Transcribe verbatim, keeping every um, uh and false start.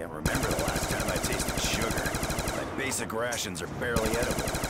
Can't remember the last time I tasted sugar. My basic rations are barely edible.